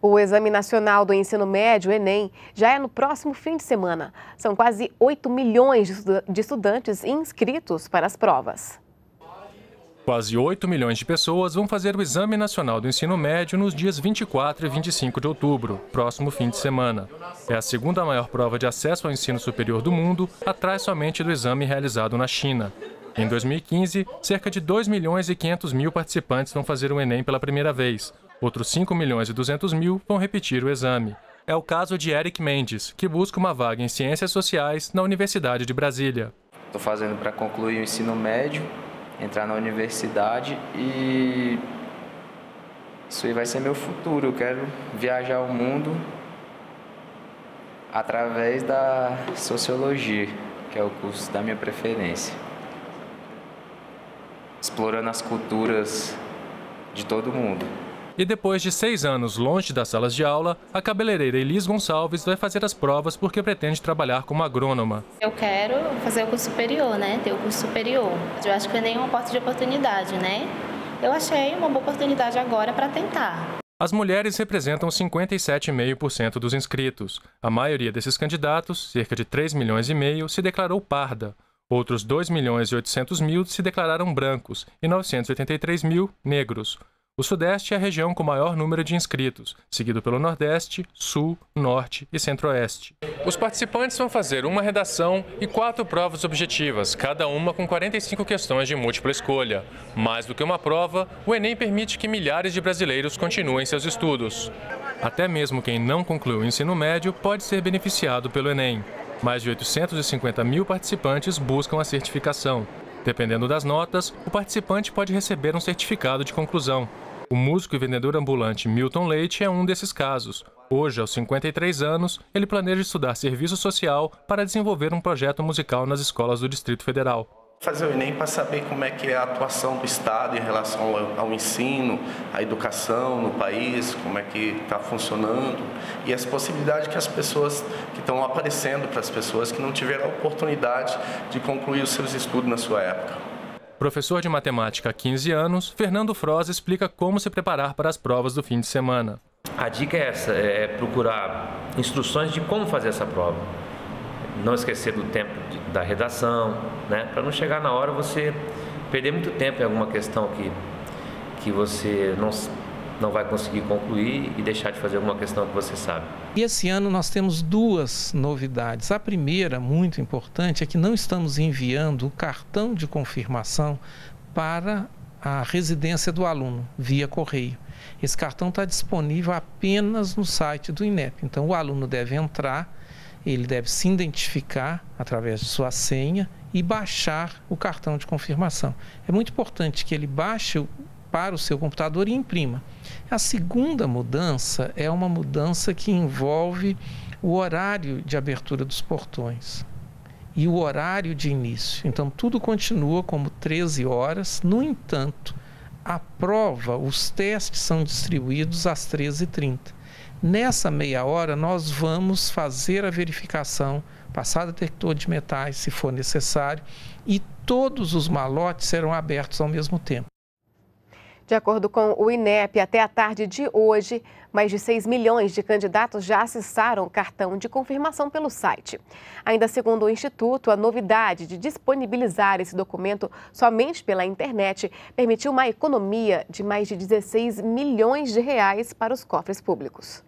O Exame Nacional do Ensino Médio, Enem, já é no próximo fim de semana. São quase 8 milhões de estudantes inscritos para as provas. Quase 8 milhões de pessoas vão fazer o Exame Nacional do Ensino Médio nos dias 24 e 25 de outubro, próximo fim de semana. É a segunda maior prova de acesso ao ensino superior do mundo, atrás somente do exame realizado na China. Em 2015, cerca de 2 milhões e 500 mil participantes vão fazer o Enem pela primeira vez. Outros 5 milhões e 200 mil vão repetir o exame. É o caso de Eric Mendes, que busca uma vaga em Ciências Sociais na Universidade de Brasília. Estou fazendo para concluir o ensino médio, entrar na universidade, e isso aí vai ser meu futuro. Eu quero viajar o mundo através da Sociologia, que é o curso da minha preferência, explorando as culturas de todo mundo. E depois de 6 anos longe das salas de aula, a cabeleireira Elis Gonçalves vai fazer as provas porque pretende trabalhar como agrônoma. Eu quero fazer o curso superior, né? Ter o curso superior. Eu acho que o Enem é uma porta de oportunidade, né? Eu achei uma boa oportunidade agora para tentar. As mulheres representam 57,5% dos inscritos. A maioria desses candidatos, cerca de 3 milhões e meio, se declarou parda. Outros 2 milhões e 800 mil se declararam brancos e 983 mil negros. O Sudeste é a região com maior número de inscritos, seguido pelo Nordeste, Sul, Norte e Centro-Oeste. Os participantes vão fazer uma redação e 4 provas objetivas, cada uma com 45 questões de múltipla escolha. Mais do que uma prova, o Enem permite que milhares de brasileiros continuem seus estudos. Até mesmo quem não concluiu o ensino médio pode ser beneficiado pelo Enem. Mais de 850 mil participantes buscam a certificação. Dependendo das notas, o participante pode receber um certificado de conclusão. O músico e vendedor ambulante Milton Leite é um desses casos. Hoje, aos 53 anos, ele planeja estudar serviço social para desenvolver um projeto musical nas escolas do Distrito Federal. Fazer o Enem para saber como é que é a atuação do Estado em relação ao ensino, à educação no país, como é que está funcionando, e as possibilidades que as pessoas que estão aparecendo para as pessoas que não tiveram a oportunidade de concluir os seus estudos na sua época. Professor de matemática há 15 anos, Fernando Froz explica como se preparar para as provas do fim de semana. A dica é essa, é procurar instruções de como fazer essa prova. Não esquecer do tempo da redação, né? Para não chegar na hora você perder muito tempo em alguma questão que você não vai conseguir concluir e deixar de fazer alguma questão que você sabe. E esse ano nós temos 2 novidades. A primeira, muito importante, é que não estamos enviando o cartão de confirmação para a residência do aluno via correio. Esse cartão está disponível apenas no site do INEP. Então o aluno deve entrar, ele deve se identificar através de sua senha e baixar o cartão de confirmação. É muito importante que ele baixe para o seu computador e imprima. A segunda mudança é uma mudança que envolve o horário de abertura dos portões e o horário de início. Então, tudo continua como 13 horas, no entanto, a prova, os testes são distribuídos às 13h30. Nessa meia hora, nós vamos fazer a verificação, passar detector de metais, se for necessário, e todos os malotes serão abertos ao mesmo tempo. De acordo com o INEP, até a tarde de hoje, mais de 6 milhões de candidatos já acessaram o cartão de confirmação pelo site. Ainda segundo o Instituto, a novidade de disponibilizar esse documento somente pela internet permitiu uma economia de mais de 16 milhões de reais para os cofres públicos.